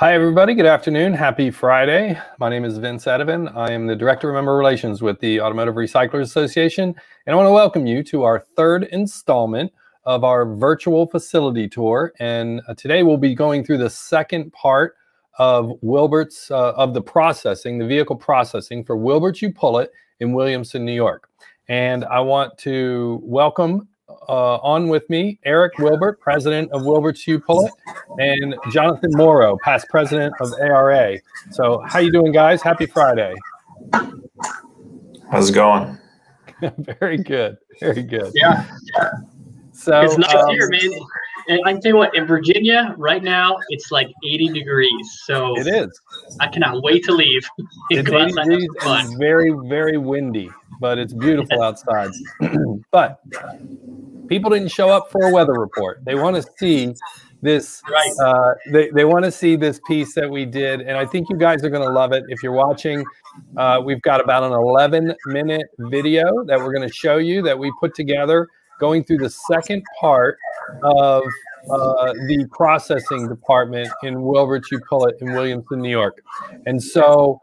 Hi, everybody. Good afternoon. Happy Friday. My name is Vince Edivan. I am the Director of Member Relations with the Automotive Recyclers Association, and I want to welcome you to our third installment of our virtual facility tour. And today we'll be going through the second part of Wilbert's, of the processing, the vehicle processing for Wilbert's U-Pull-It in Williamson, New York. And I want to welcome on with me, Eric Wilbert, president of Wilbert's U-Pull-It, and Jonathan Morrow, past president of ARA. So how you doing, guys? Happy Friday. How's it going? Very good. Very good. Yeah. So it's nice here, man. And I can tell you what, in Virginia right now, it's like 80 degrees. So it is. I cannot wait to leave. It's very, very windy, but it's beautiful outside. But people didn't show up for a weather report. They want to see this. Right. They want to see this piece that we did, and I think you guys are going to love it. If you're watching, we've got about an 11-minute video that we're going to show you that we put together, going through the second part of the processing department in Wilbert's U-Pull-It in Williamson, New York. And so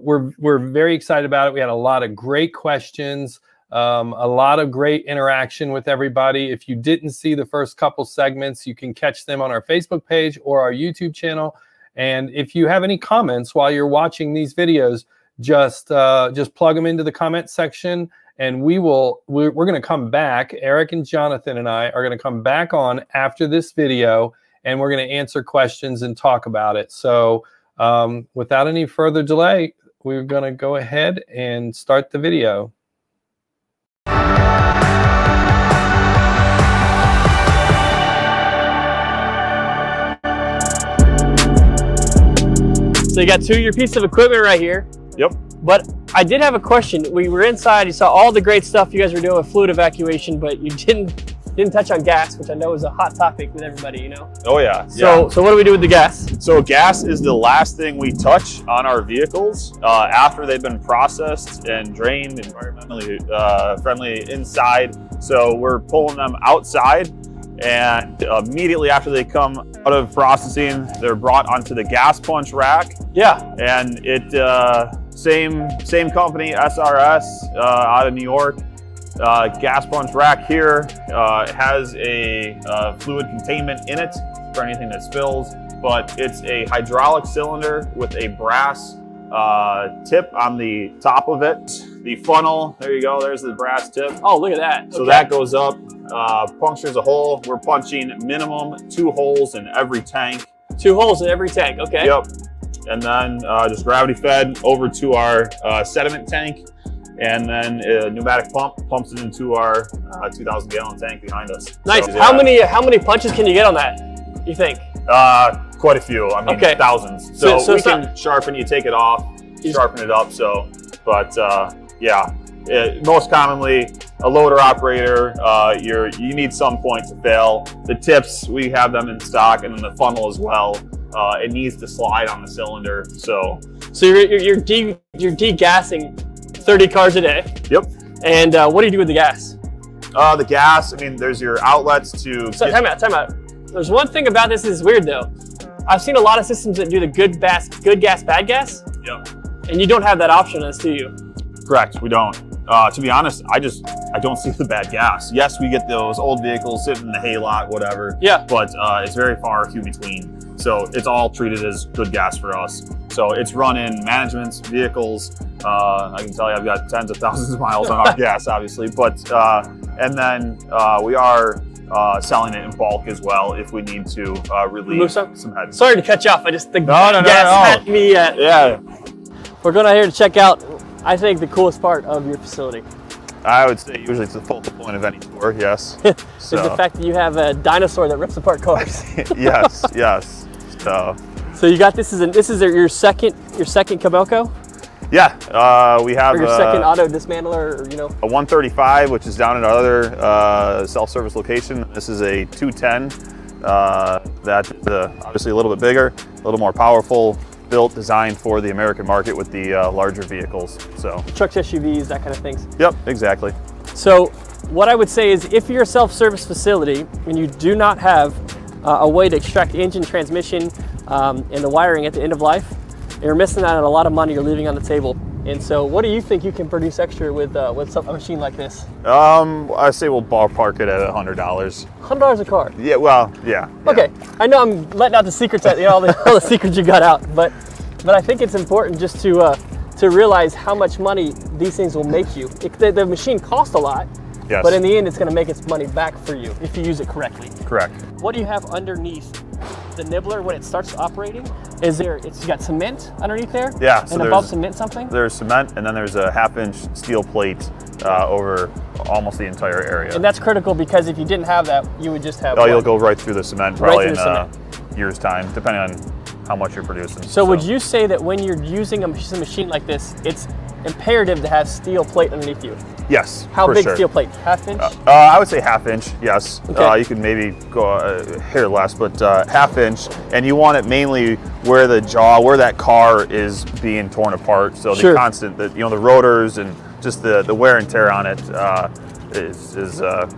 we're very excited about it. We had a lot of great questions, a lot of great interaction with everybody. If you didn't see the first couple segments, you can catch them on our Facebook page or our YouTube channel. And if you have any comments while you're watching these videos, just plug them into the comment section. And we're going to come back. Eric and Jonathan and I are going to come back on after this video, and we're going to answer questions and talk about it. So without any further delay, we're going to go ahead and start the video. So you got your piece of equipment right here. Yep. But I did have a question. We were inside, you saw all the great stuff you guys were doing with fluid evacuation, but you didn't touch on gas, which I know is a hot topic with everybody, you know? Oh yeah. So what do we do with the gas? So gas is the last thing we touch on our vehicles after they've been processed and drained, environmentally friendly inside. So we're pulling them outside, and immediately after they come out of processing, they're brought onto the gas punch rack. Yeah. And it, same company, SRS, out of New York. Gas punch rack here has a fluid containment in it for anything that spills, but it's a hydraulic cylinder with a brass tip on the top of it. The funnel, there you go, there's the brass tip. Oh, look at that. So okay, that goes up, punctures a hole. We're punching minimum 2 holes in every tank. 2 holes in every tank, okay. Yep. And then just gravity fed over to our sediment tank, and then a pneumatic pumps it into our 2,000-gallon tank behind us. Nice. So, yeah. How many punches can you get on that, you think? Quite a few. I mean, okay, thousands. So we can sharpen. You take it off, sharpen it up. So, but yeah, most commonly a loader operator, you need some point to fail. The tips, we have them in stock, and then the funnel as well. It needs to slide on the cylinder. So you're degassing 30 cars a day. Yep. And what do you do with the gas? The gas, I mean, there's your outlets to... So time out. There's one thing about this that's weird though. I've seen a lot of systems that do the good gas, bad gas. Yep. And you don't have that option, as do you? Correct, we don't. To be honest, I don't see the bad gas. Yes, we get those old vehicles sitting in the haylot, whatever. Yeah. But it's very far few between. So it's all treated as good gas for us. So it's run in management's vehicles. I can tell you, I've got tens of thousands of miles on our gas, obviously. But and then we are selling it in bulk as well if we need to relieve some heads. Sorry to cut you off. I just think gas at me. Yeah. We're going out here to check out, I think, the coolest part of your facility. I would say usually it's the focal point of any tour, yes. So the fact that you have a dinosaur that rips apart cars. Yes, yes. So you got this is your second Kobelco? Yeah, we have your second auto dismantler, or, you know, a 135, which is down at our other self-service location. This is a 210. That's obviously a little bit bigger, a little more powerful, built, designed for the American market with the larger vehicles, so. Trucks, SUVs, that kind of things. Yep, exactly. So what I would say is if you're a self-service facility and you do not have a way to extract engine, transmission, and the wiring at the end of life, and you're missing out on a lot of money you're leaving on the table. And so what do you think you can produce extra with a machine like this? I say we'll ballpark it at $100. $100 a car? Yeah, well, yeah. Okay, yeah. I know I'm letting out the secrets, all the secrets you got out, but I think it's important just to realize how much money these things will make you. The machine costs a lot, yes, but in the end it's gonna make its money back for you if you use it correctly. Correct. What do you have underneath the nibbler when it starts operating? You got cement underneath there? Yeah. So and above cement something? There's cement, and then there's a half-inch steel plate over almost the entire area. And that's critical because if you didn't have that, you would just have... Oh, you'll go right through the cement probably in a year's time, depending on how much you're producing. So would you say that when you're using a machine like this, it's imperative to have steel plate underneath you? Yes. How big steel plate? Half inch? I would say half inch, yes. Okay. You could maybe go a hair less, but half inch. And you want it mainly where the jaw, where that car is being torn apart. So sure, the rotors and just the wear and tear on it is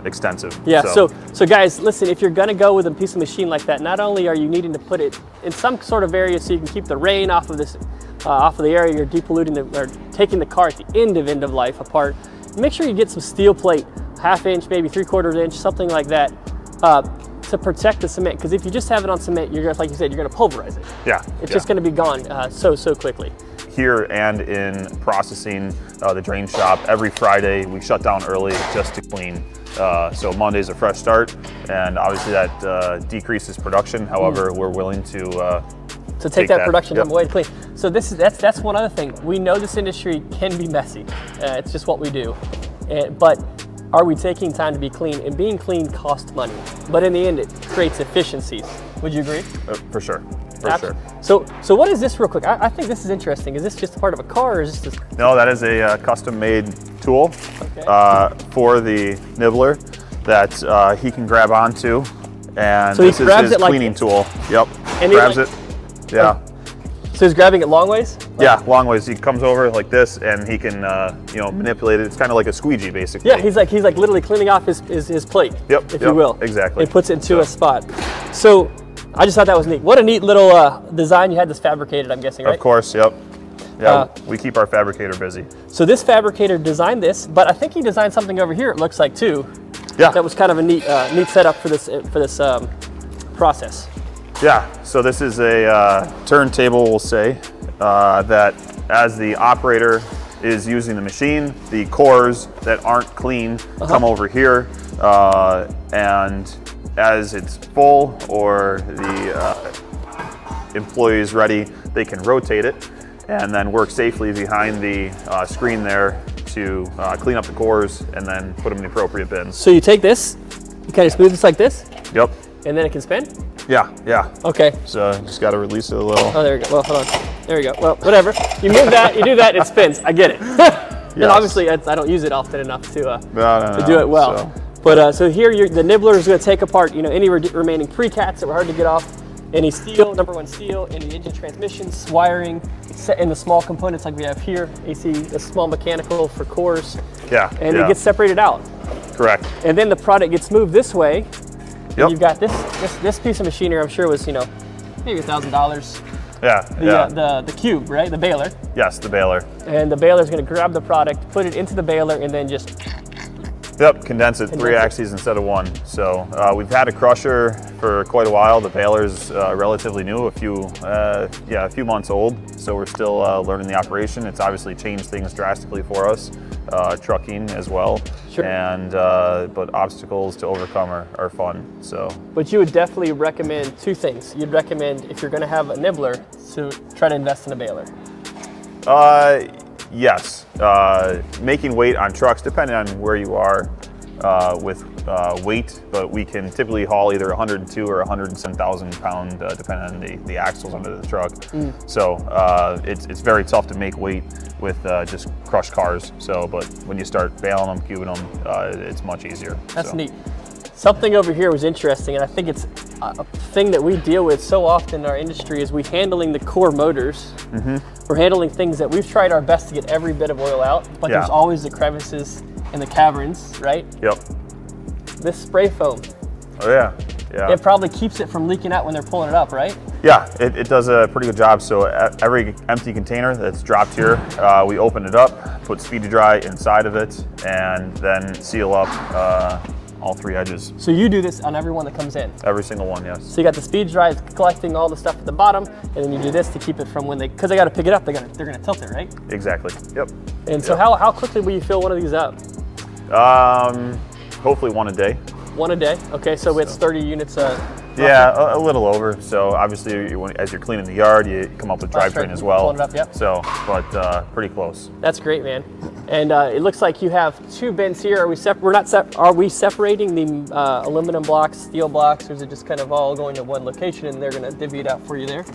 extensive. Yeah, so guys, listen, if you're gonna go with a piece of machine like that, not only are you needing to put it in some sort of area so you can keep the rain off of this, off of the area you're depolluting or taking the car at the end of life apart, make sure you get some steel plate, half inch, maybe three-quarters inch, something like that, to protect the cement. Because if you just have it on cement, you're gonna, like you said, you're gonna pulverize it. Yeah, it's just gonna be gone so quickly. Here and in processing, the drain shop, every Friday we shut down early just to clean. So Monday's a fresh start, and obviously that decreases production. However, we're willing to take that production time away to clean. So that's one other thing. We know this industry can be messy. It's just what we do. But are we taking time to be clean? And being clean costs money. But in the end, it creates efficiencies. Would you agree? For sure. Sure. So what is this real quick? I think this is interesting. Is this just part of a car or is this just... No, that is a custom-made tool for the nibbler that he can grab onto. And so this is his cleaning tool. Yep. And grabs it. Yeah. So he's grabbing it long ways? Like, yeah, long ways. He comes over like this and he can manipulate it. It's kind of like a squeegee basically. Yeah, he's like literally cleaning off his plate. Yep. If you will. Exactly. It puts it into a spot. So I just thought that was neat. What a neat little design you had this fabricated, I'm guessing, right? Of course, yep. Yeah, we keep our fabricator busy. So this fabricator designed this, but I think he designed something over here, it looks like, too. Yeah. That was kind of a neat setup for this process. Yeah, so this is a turntable, we'll say, that as the operator is using the machine, the cores that aren't clean come over here and as it's full or the employee is ready, they can rotate it and then work safely behind the screen there to clean up the cores and then put them in the appropriate bins. So you take this, you kind of move this like this? Yep. And then it can spin? Yeah, yeah. Okay. So just got to release it a little. Oh, there we go. Well, hold on. There we go. Well, whatever. You move that, you do that, it spins. I get it. And obviously I don't use it often enough to do it well. But so here, the nibbler is going to take apart, any remaining precats that were hard to get off, any steel, number one steel, any engine transmissions, wiring, and the small components like we have here. AC, a small mechanical for cores. Yeah. And it gets separated out. Correct. And then the product gets moved this way. Yep. And you've got this piece of machinery. I'm sure was maybe $1,000. Yeah. The cube, right? The baler. Yes, the baler. And the baler is going to grab the product, put it into the baler, and then just. Yep, condense it, three axes instead of one. So we've had a crusher for quite a while. The baler's relatively new, a few months old. So we're still learning the operation. It's obviously changed things drastically for us, trucking as well. Sure. And but obstacles to overcome are fun. So. But you would definitely recommend two things. You'd recommend if you're going to have a nibbler to try to invest in a baler. Yes, making weight on trucks, depending on where you are with weight, but we can typically haul either 102 or 110,000 pound, depending on the axles under the truck. Mm. So it's very tough to make weight with just crushed cars. So, but when you start baling them, cubing them, it's much easier. That's neat. Something over here was interesting, and I think it's a thing that we deal with so often in our industry is we're handling the core motors. Mm-hmm. We're handling things that we've tried our best to get every bit of oil out, but there's always the crevices and the caverns, right? Yep. This spray foam. Oh yeah, Yeah. It probably keeps it from leaking out when they're pulling it up, right? Yeah, it does a pretty good job. So every empty container that's dropped here, we open it up, put Speed-to-Dry inside of it, and then seal up all three edges. So you do this on every one that comes in? Every single one, yes. So you got the Speed-Dry collecting all the stuff at the bottom, and then you do this to keep it from when they, because they got to pick it up, they're going to tilt it, right? Exactly, yep. And so how quickly will you fill one of these up? Hopefully one a day. One a day. Okay, so it's 30 units. Yeah, a little over. So obviously, as you're cleaning the yard, you come up with drivetrain as well. Pulling it up, yep. So, but pretty close. That's great, man. And it looks like you have two bins here. Are we separating the aluminum blocks, steel blocks, or is it just kind of all going to one location and they're going to divvy it out for you there?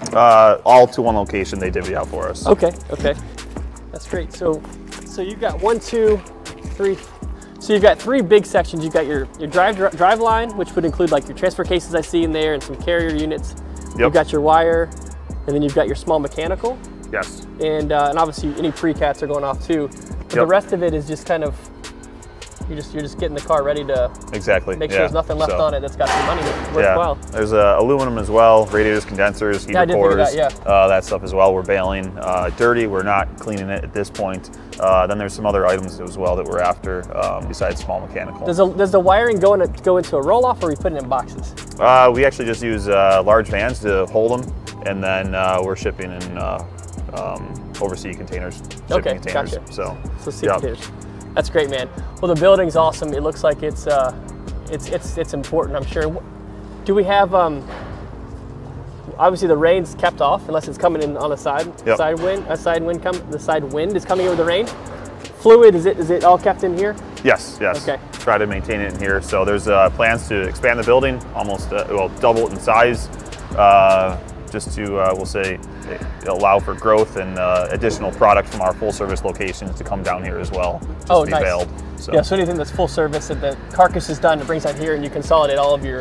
All to one location. They divvy out for us. Okay. Okay. That's great. So you've got 1, 2, 3. So you've got three big sections. You've got your drive line, which would include like your transfer cases I see in there and some carrier units. Yep. You've got your wire, and then you've got your small mechanical. Yes. And obviously any pre-cats are going off too. But the rest of it is just kind of, you're just getting the car ready to make sure there's nothing left on it that's got some money worthwhile. Yeah. There's aluminum as well, radiators, condensers, heater cores, that stuff as well. We're baling dirty. We're not cleaning it at this point. Then there's some other items as well that we're after besides small mechanical. Does the wiring go into a roll-off, or are we putting it in boxes? We actually just use large vans to hold them, and then we're shipping in overseas containers. Okay, containers, gotcha. So sea containers. That's great, man. Well, the building's awesome. It looks like it's important, I'm sure. Do we have obviously the rain's kept off unless it's coming in on a side the side wind is coming in with the rain. Fluid, is it all kept in here? Yes, yes. Okay. Try to maintain it in here. So there's plans to expand the building, almost double it in size, just to we'll say allow for growth and additional product from our full service locations to come down here as well. Just to be nice. Bailed. So. Yeah, so anything that's full service that the carcass is done, it brings out here and you consolidate all of your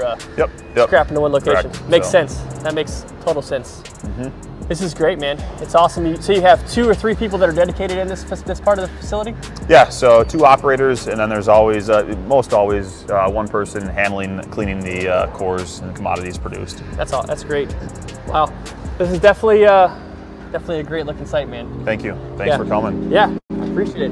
scrap into one location. Correct. Makes sense. That makes total sense. Mm-hmm. This is great, man. It's awesome. So you have 2 or 3 people that are dedicated in this part of the facility? Yeah, so 2 operators, and then there's always, always one person handling, cleaning the cores and commodities produced. That's all. That's great. Wow. This is definitely, definitely a great looking site, man. Thank you. Thanks for coming. Yeah, I appreciate it.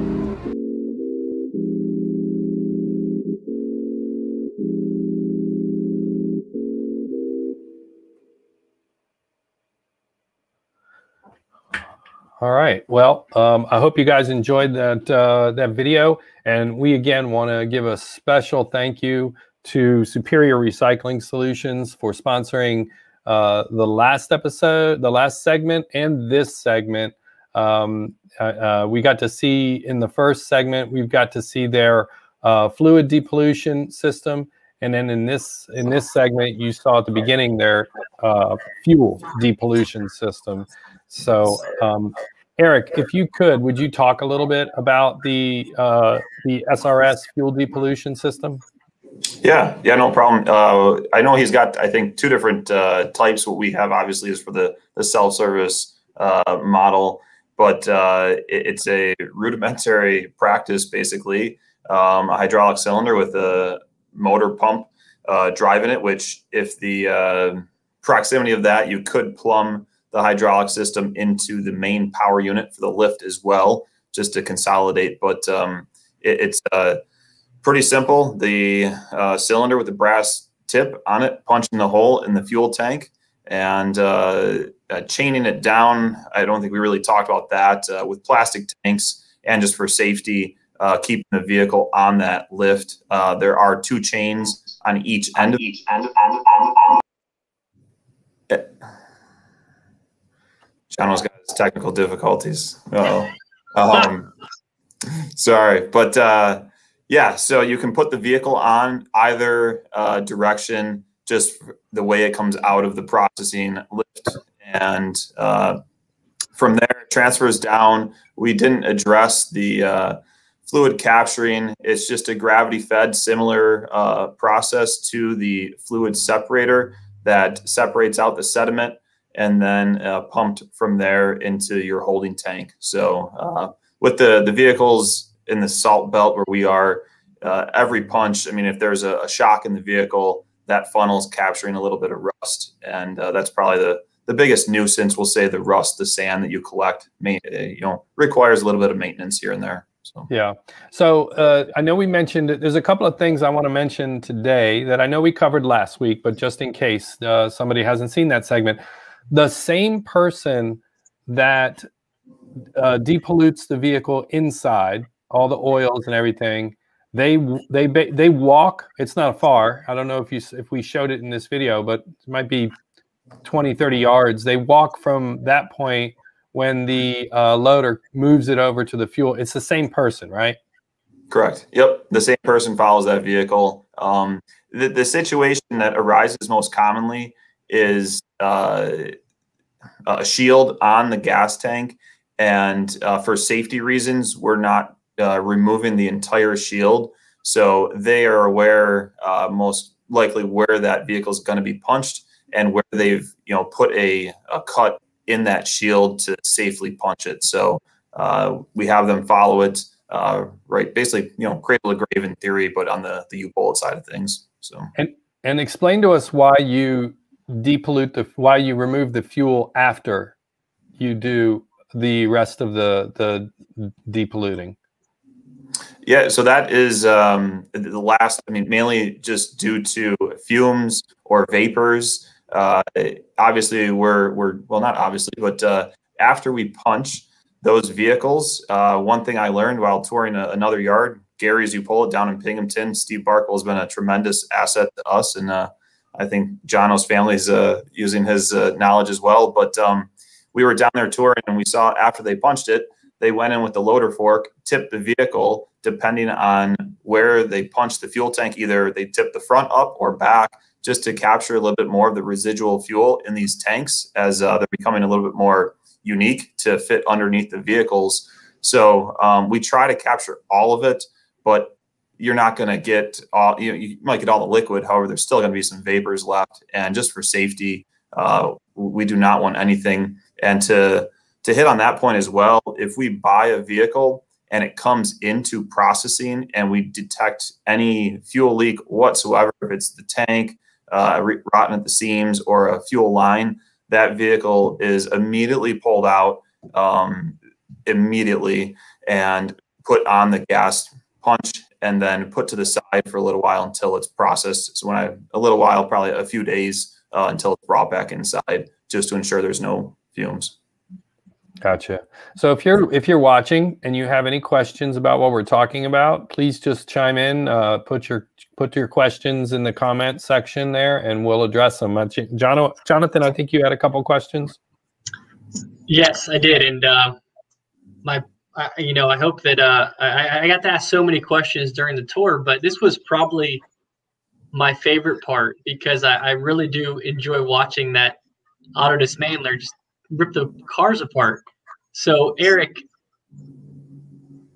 All right. Well, I hope you guys enjoyed that video. And we, again, want to give a special thank you to Superior Recycling Solutions for sponsoring the last episode, the last segment, and this segment. We got to see in the first segment, we've got to see their fluid depollution system. And then in this segment, you saw at the beginning their fuel depollution system. So, Eric, if you could, would you talk a little bit about the SRS fuel depollution system? Yeah, no problem. I know he's got, I think, 2 different types. What we have, obviously, is for the self-service model, but it's a rudimentary practice, basically, a hydraulic cylinder with a motor pump driving it, which if the proximity of that, you could plumb the hydraulic system into the main power unit for the lift as well, just to consolidate. But it's pretty simple. The cylinder with the brass tip on it, punching the hole in the fuel tank and chaining it down. I don't think we really talked about that with plastic tanks, and just for safety, keeping the vehicle on that lift. There are 2 chains on each end of it. John's got his technical difficulties. Sorry, but yeah, so you can put the vehicle on either direction, just the way it comes out of the processing lift, and from there it transfers down. We didn't address the fluid capturing. It's just a gravity-fed, similar process to the fluid separator that separates out the sediment, and then pumped from there into your holding tank. So with the vehicles in the salt belt where we are, every punch, I mean, if there's a shock in the vehicle, that funnel is capturing a little bit of rust, and that's probably the biggest nuisance. We'll say the rust, the sand that you collect, you know, requires a little bit of maintenance here and there. So. Yeah. So I know we mentioned, there's a couple of things I want to mention today that I know we covered last week, but just in case somebody hasn't seen that segment, the same person that depollutes the vehicle inside, all the oils and everything, they walk. It's not far. I don't know if we showed it in this video, but it might be 20, 30 yards. They walk from that point when the loader moves it over to the fuel. It's the same person, right? Correct. Yep. The same person follows that vehicle. The situation that arises most commonly is a shield on the gas tank. And for safety reasons, we're not removing the entire shield. So they are aware most likely where that vehicle is going to be punched and where they've, you know, put a cut in that shield to safely punch it. So we have them follow it, right, basically, you know, cradle to grave in theory, but on the U-Pull-It side of things. So and explain to us why you depollute why you remove the fuel after you do the rest of the depolluting. Yeah, so that is the last. I mean, mainly just due to fumes or vapors. Obviously, we're well, not obviously, but after we punch those vehicles, one thing I learned while touring another yard, Gary's U-Pull-It down in Pinghamton, Steve Barkle has been a tremendous asset to us, and I think Jono's family's using his knowledge as well. But we were down there touring, and we saw after they punched it, they went in with the loader fork, tipped the vehicle, depending on where they punched the fuel tank. Either they tipped the front up or back, just to capture a little bit more of the residual fuel in these tanks, as they're becoming a little bit more unique to fit underneath the vehicles. So we try to capture all of it, but you're not going to get all, you know, you might get all the liquid. However, there's still going to be some vapors left. And just for safety, we do not want anything. And to hit on that point as well, if we buy a vehicle and it comes into processing and we detect any fuel leak whatsoever, if it's the tank, rotten at the seams, or a fuel line, that vehicle is immediately pulled out immediately and put on the gas punch and then put to the side for a little while until it's processed. So when a little while, probably a few days until it's brought back inside, just to ensure there's no fumes. Gotcha. So if you're watching and you have any questions about what we're talking about, please just chime in, put your questions in the comment section there and we'll address them. Jonathan, I think you had a couple questions. Yes, I did. And I hope that I got to ask so many questions during the tour, but this was probably my favorite part because I really do enjoy watching that auto dismantler just rip the cars apart. So Eric,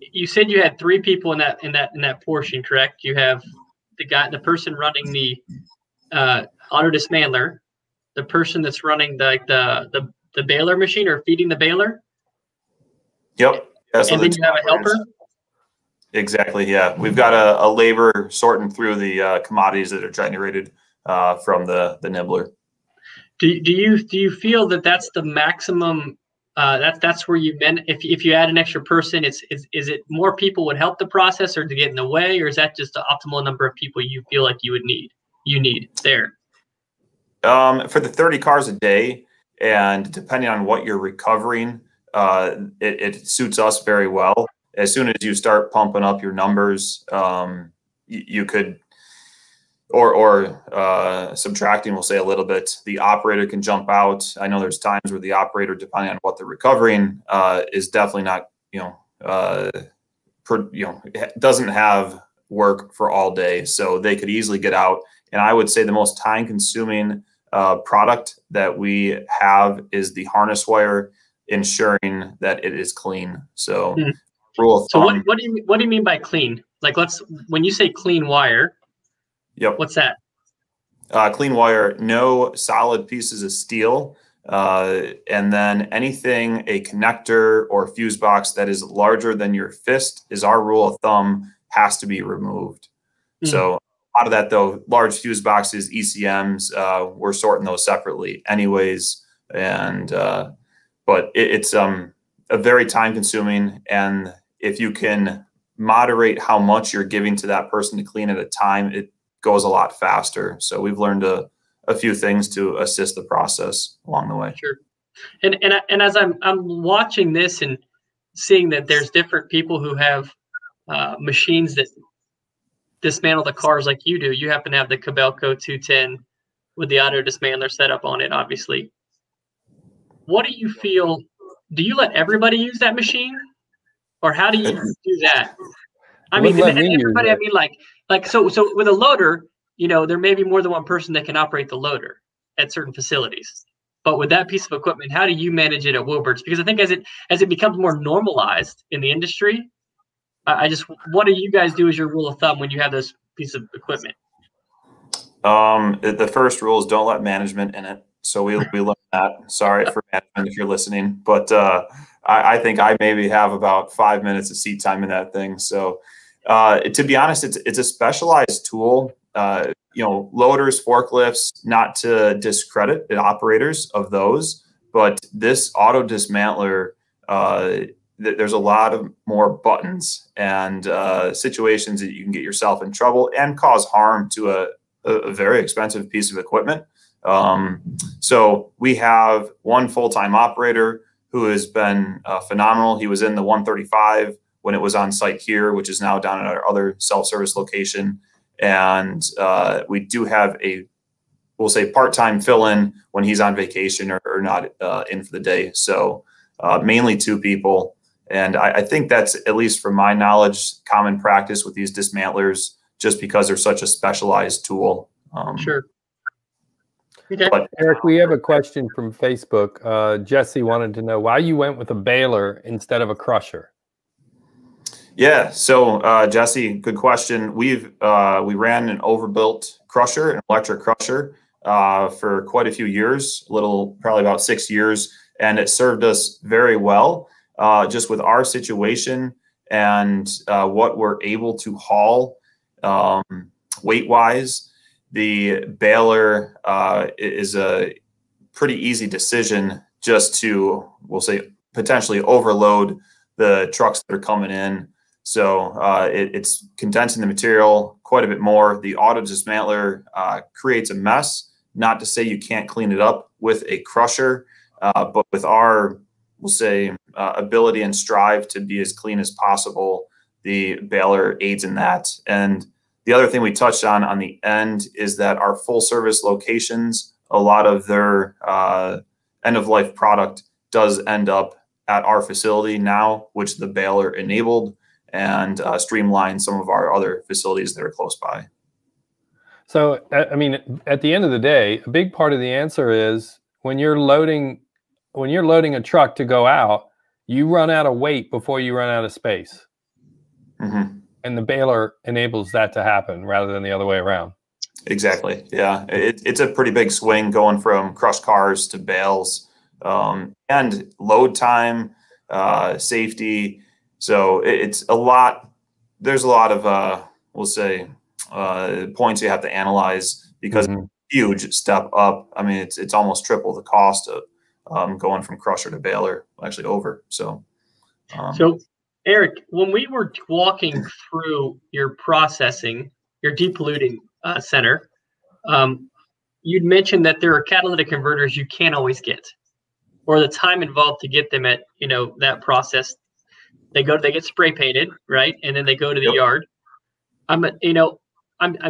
you said you had three people in that portion, correct? You have the person running the auto dismantler, the person that's running the baler machine or feeding the baler. Yep. Yeah, so and then you have a helper. Exactly. Yeah, we've got a laborer sorting through the commodities that are generated from the nibbler. Do you feel that that's the maximum? That's where you've been. If you add an extra person, is it more people would help the process, or to get in the way, or is that just the optimal number of people you feel like you would need? You need there. For the 30 cars a day, and depending on what you're recovering, it suits us very well. As soon as you start pumping up your numbers, you could. Or subtracting, we'll say a little bit, the operator can jump out. I know there's times where the operator, depending on what they're recovering, is definitely not, doesn't have work for all day. So they could easily get out. And I would say the most time consuming product that we have is the harness wire, ensuring that it is clean. So rule of thumb. So what do you mean by clean? Like when you say clean wire, yep. What's that? Clean wire, no solid pieces of steel. And then anything, a connector or fuse box that is larger than your fist is our rule of thumb, has to be removed. Mm. So lot of that though, large fuse boxes, ECMs, we're sorting those separately anyways. And, but it's a very time consuming. And if you can moderate how much you're giving to that person to clean at a time, it goes a lot faster. So we've learned a few things to assist the process along the way. Sure. And as I'm watching this and seeing that there's different people who have machines that dismantle the cars like you do, you happen to have the Kobelco 210 with the auto dismantler set up on it, obviously. What do you feel? Do you let everybody use that machine, or how do you do that? I mean, everybody. I mean, like so with a loader, you know, there may be more than one person that can operate the loader at certain facilities. But with that piece of equipment, how do you manage it at Wilbert's? Because I think as it becomes more normalized in the industry, I just, what do you guys do as your rule of thumb when you have this piece of equipment? The first rule is don't let management in it. So we learned that. Sorry for management if you're listening, but I think I maybe have about 5 minutes of seat time in that thing. So to be honest, it's a specialized tool. You know, loaders, forklifts, not to discredit the operators of those, but this auto dismantler, there's a lot of more buttons and situations that you can get yourself in trouble and cause harm to a very expensive piece of equipment. So we have one full-time operator who has been phenomenal. He was in the 135 when it was on site here, which is now down at our other self-service location. And we do have a, we'll say, part-time fill-in when he's on vacation or not in for the day. So mainly two people. And I think that's, at least from my knowledge, common practice with these dismantlers, just because they're such a specialized tool. Sure. Okay. But, Eric, we have a question from Facebook. Jesse wanted to know why you went with a baler instead of a crusher. Yeah. So, Jesse, good question. We've, we ran an overbuilt crusher, an electric crusher, for quite a few years, probably about 6 years. And it served us very well, just with our situation and, what we're able to haul, weight wise. The baler, is a pretty easy decision just to, we'll say, potentially overload the trucks that are coming in. So it's condensing the material quite a bit more. The auto dismantler creates a mess, not to say you can't clean it up with a crusher, but with our, we'll say, ability and strive to be as clean as possible, the baler aids in that. And the other thing we touched on the end is that our full service locations, a lot of their end of life product does end up at our facility now, which the baler enabled, and streamlined some of our other facilities that are close by. So, I mean, at the end of the day, a big part of the answer is when you're loading a truck to go out, you run out of weight before you run out of space. Mm-hmm. And the baler enables that to happen rather than the other way around. Exactly. Yeah. It's a pretty big swing going from crush cars to bales, and load time, safety. So it's a lot. There's a lot of, we'll say, points you have to analyze, because mm-hmm. it's a huge step up. I mean, it's almost triple the cost of going from crusher to baler, actually over. So, Eric, when we were walking through your processing, your depolluting center, you'd mentioned that there are catalytic converters you can't always get, or the time involved to get them at, you know, that process. They get spray painted, right? And then they go to the yard. I'm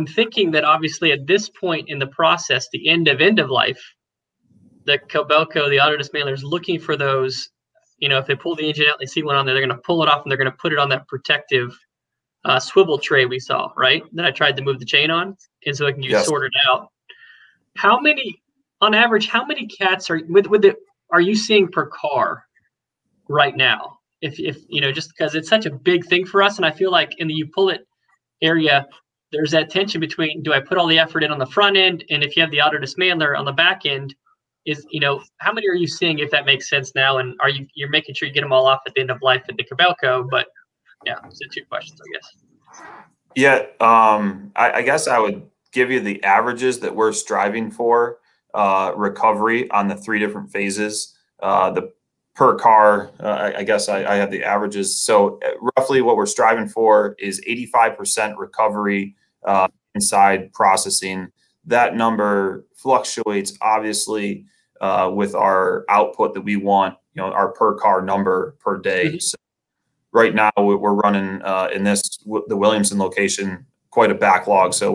thinking that obviously at this point in the process, the end of life, the Kobelco, the auto dismantler is looking for those. You know, if they pull the engine out and they see one on there, they're going to pull it off and they're going to put it on that protective swivel tray we saw, right? That I tried to move the chain on, and so I can get sorted out. How many, on average, how many cats are are you seeing per car right now? If you know, just because it's such a big thing for us, and I feel like in the U-Pull-It area, there's that tension between, do I put all the effort in on the front end, and if you have the auto dismantler on the back end. Is, you know, how many are you seeing, if that makes sense now? And are you're making sure you get them all off at the end of life at the Kobelco? But yeah, so two questions, I guess. Yeah, I guess I would give you the averages that we're striving for recovery on the three different phases. The per car, I guess I have the averages. So roughly what we're striving for is 85% recovery inside processing. That number fluctuates, obviously, with our output that we want, you know, our per car number per day. Mm-hmm. So right now we're running in the Williamson location, quite a backlog. So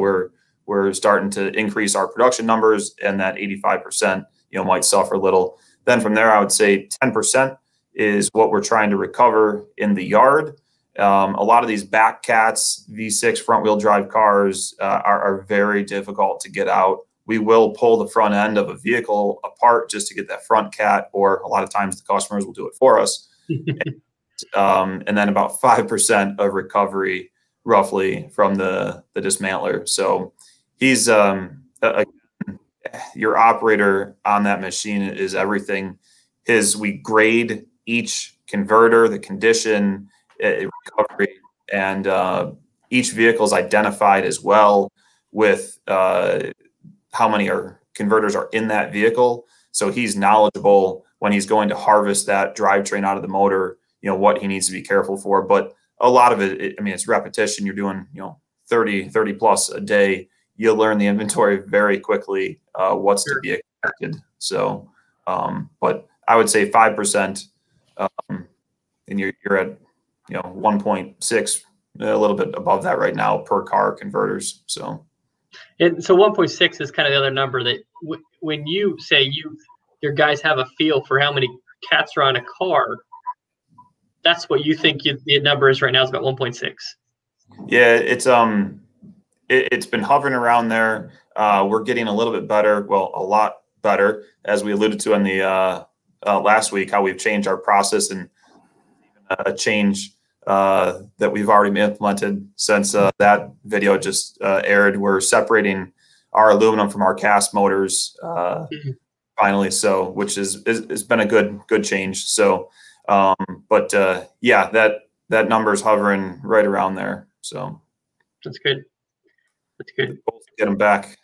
we're starting to increase our production numbers, and that 85%, you know, might suffer a little. Then from there, I would say 10% is what we're trying to recover in the yard. A lot of these back cats, V6 front wheel drive cars are very difficult to get out. We will pull the front end of a vehicle apart just to get that front cat, or a lot of times the customers will do it for us. And then about 5% of recovery roughly from the dismantler. So he's, your operator on that machine is everything. We grade each converter, the condition, recovery, and each vehicle is identified as well with how many converters are in that vehicle. So he's knowledgeable when he's going to harvest that drivetrain out of the motor, you know, what he needs to be careful for. But a lot of it, I mean, it's repetition. You're doing, you know, 30 plus a day. You'll learn the inventory very quickly, what's to be expected. So, but I would say 5%, and you're at, you know, 1.6, a little bit above that right now per car converters. So, and so 1.6 is kind of the other number that when you say your guys have a feel for how many cats are on a car, that's what you think the number is right now is about 1.6. Yeah, it's been hovering around there. We're getting a little bit better. Well, a lot better, as we alluded to in the last week, how we've changed our process, and a change that we've already implemented since that video just aired. We're separating our aluminum from our cast motors finally. So, which has been a good change. So, but yeah, that number's hovering right around there. So that's good. That's good. Get them back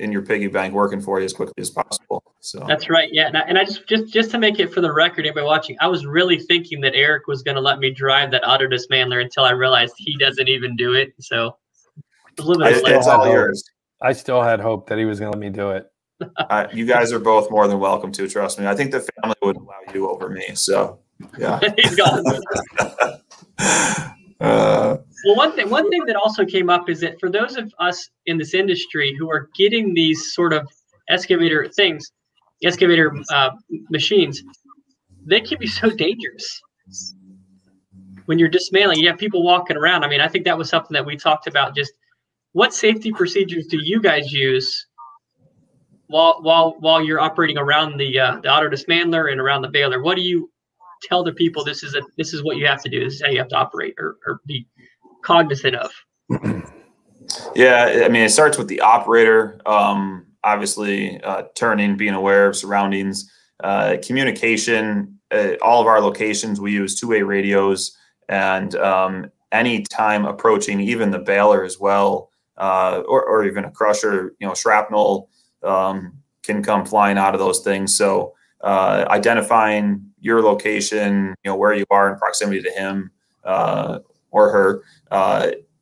in your piggy bank working for you as quickly as possible. So that's right. Yeah, and I just to make it for the record, anybody watching, I was really thinking that Eric was going to let me drive that auto dismantler until I realized he doesn't even do it. So a little bit. It's all yours. I still had hope that he was going to let me do it. You guys are both more than welcome to. Trust me. I think the family would allow you over me. So yeah. He's gone. Well, one thing that also came up is that for those of us in this industry who are getting these sort of excavator things, machines, they can be so dangerous when you're dismantling. You have people walking around. I mean, I think that was something that we talked about. Just what safety procedures do you guys use while you're operating around the auto dismantler and around the baler? What do you tell the people? This is what you have to do. This is how you have to operate or be cognizant of. Yeah, I mean, it starts with the operator. Obviously, turning, being aware of surroundings, communication. All of our locations, we use two-way radios, and any time approaching, even the baler as well, or even a crusher. You know, shrapnel can come flying out of those things. So identifying your location, you know, where you are in proximity to him or her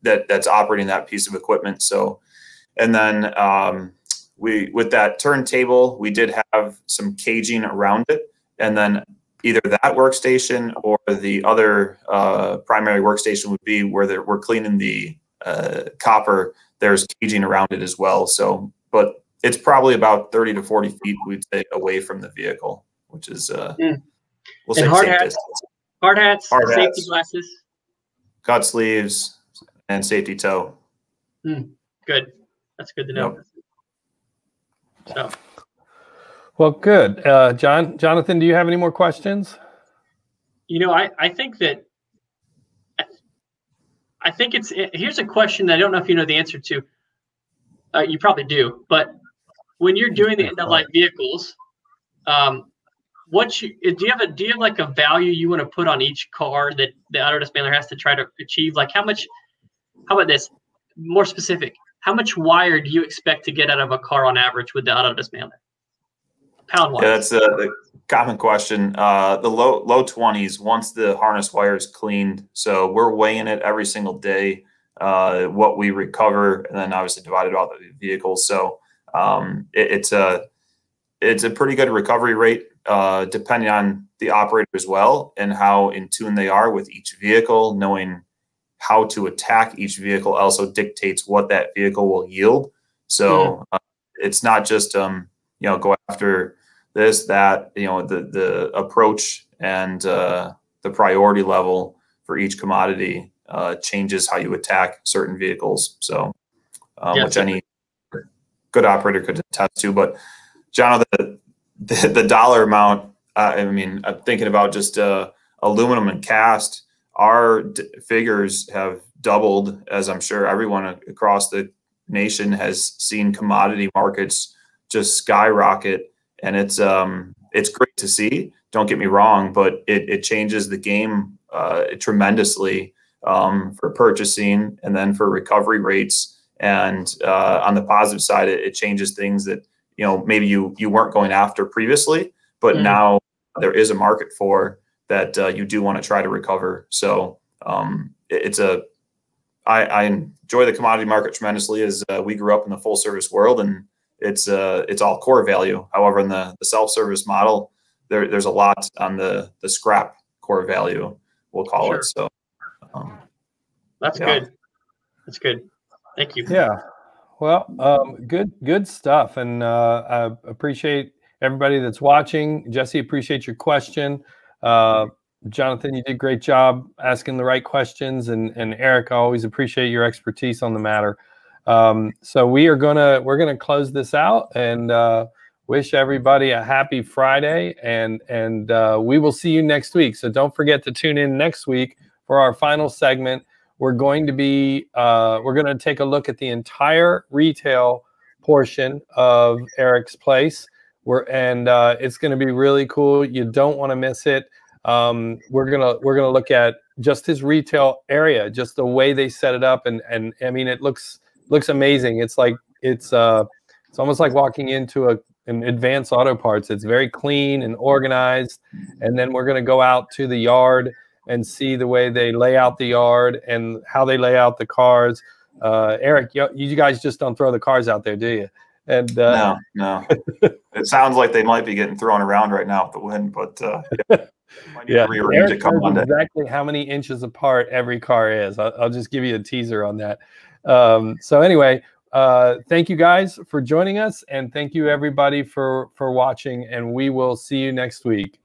that's operating that piece of equipment. So, and then with that turntable, we did have some caging around it, and then either that workstation or the other primary workstation would be where we're cleaning the copper. There's caging around it as well. So, but it's probably about 30 to 40 feet we'd say away from the vehicle, which is we'll say hard hats, safety glasses, cut sleeves, and safety toe. Good. That's good to know. Yep. So, well, good. Jonathan, do you have any more questions? You know, I think that here's a question that I don't know if you know the answer to. You probably do, but when you're doing the end-of-life vehicles, do you have like a value you want to put on each car that the auto dismantler has to try to achieve? Like how much How about this? More specific. How much wire do you expect to get out of a car on average with the auto dismantler? Pound-wise. Yeah, that's a common question. The low 20s once the harness wire is cleaned. So we're weighing it every single day, what we recover, and then obviously divided all the vehicles. So it's a pretty good recovery rate, depending on the operator as well and how in tune they are with each vehicle. Knowing how to attack each vehicle also dictates what that vehicle will yield. So it's not just, you know, go after this, that, you know, the approach and the priority level for each commodity changes how you attack certain vehicles. So which any good operator could attest to. But John, the dollar amount, I mean, I'm thinking about just aluminum and cast. Our figures have doubled, as I'm sure everyone across the nation has seen commodity markets just skyrocket. And it's great to see, don't get me wrong, but it changes the game tremendously for purchasing and then for recovery rates. And on the positive side, it changes things that, you know, maybe you weren't going after previously, but now there is a market for that you do want to try to recover. So I enjoy the commodity market tremendously, as we grew up in the full service world, and it's all core value. However, in the self-service model, there's a lot on the scrap core value, we'll call it. So that's good. That's good. Thank you. Yeah. Well, good stuff. And I appreciate everybody that's watching. Jesse, appreciate your question. Jonathan, you did a great job asking the right questions, and Eric, I always appreciate your expertise on the matter. So we're gonna close this out and wish everybody a happy Friday, and we will see you next week. So don't forget to tune in next week for our final segment. We're going to be we're going to take a look at the entire retail portion of Eric's place. And it's going to be really cool. You don't want to miss it. We're gonna look at just his retail area, just the way they set it up, and I mean, it looks amazing. It's like it's almost like walking into an Advanced Auto Parts. It's very clean and organized. And then we're gonna go out to the yard and see the way they lay out the yard and how they lay out the cars. Eric, you guys just don't throw the cars out there, do you? And no. It sounds like they might be getting thrown around right now with the wind, but might need to rearrange it come Monday. Exactly how many inches apart every car is. I'll just give you a teaser on that. So anyway, thank you guys for joining us, and thank you everybody for watching, and we will see you next week.